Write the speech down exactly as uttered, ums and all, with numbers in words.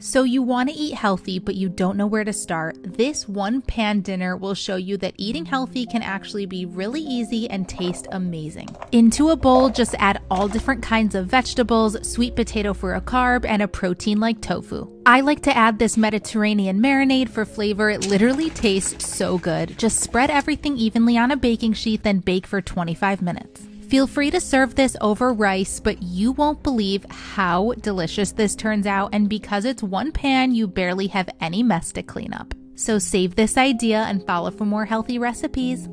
So you want to eat healthy, but you don't know where to start? This one pan dinner will show you that eating healthy can actually be really easy and taste amazing. Into a bowl, just add all different kinds of vegetables, sweet potato for a carb, and a protein like tofu. I like to add this Mediterranean marinade for flavor. It literally tastes so good. Just spread everything evenly on a baking sheet, then bake for twenty-five minutes. Feel free to serve this over rice, but you won't believe how delicious this turns out, and because it's one pan, you barely have any mess to clean up. So save this idea and follow for more healthy recipes.